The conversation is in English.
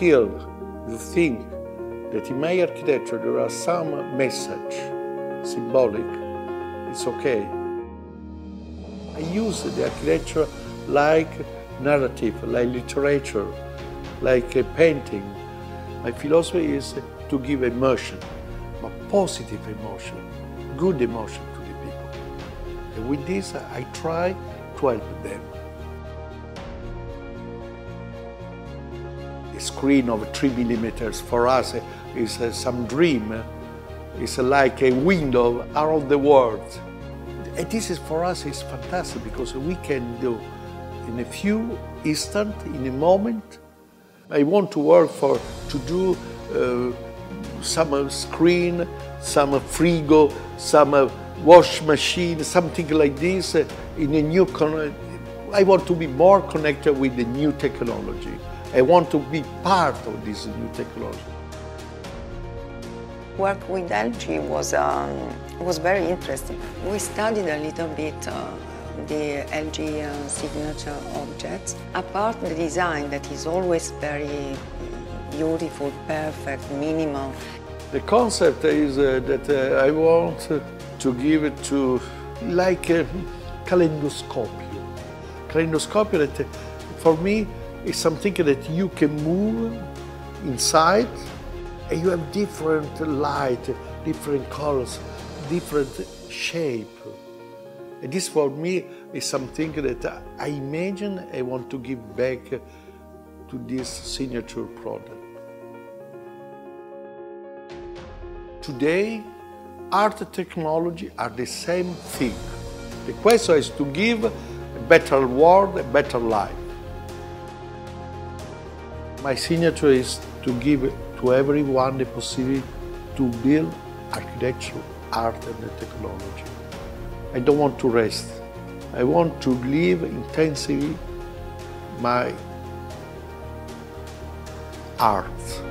still you think that in my architecture there are some message, symbolic, it's okay. I use the architecture like narrative, like literature, like a painting. My philosophy is to give emotion, but positive emotion, good emotion to the people. And with this, I try to help them. A screen of 3 millimeters for us is some dream. It's like a window out of the world. And this is for us is fantastic because we can do in a few instants, in a moment. I want to work to do some screen, some frigo, some wash machine, something like this in a new. I want to be more connected with the new technology. I want to be part of this new technology. Work with LG was very interesting. We studied a little bit the LG signature objects. Apart the design that is always very beautiful, perfect, minimal. The concept is that I want to give it to like a kaleidoscope. Kaleidoscope that for me is something that you can move inside and you have different light, different colors, different shape. And this for me is something that I imagine I want to give back to this signature product. Today, art and technology are the same thing. The question is to give a better world, a better life. My signature is to give to everyone the possibility to build architecture, art and technology. I don't want to rest. I want to live intensively my art.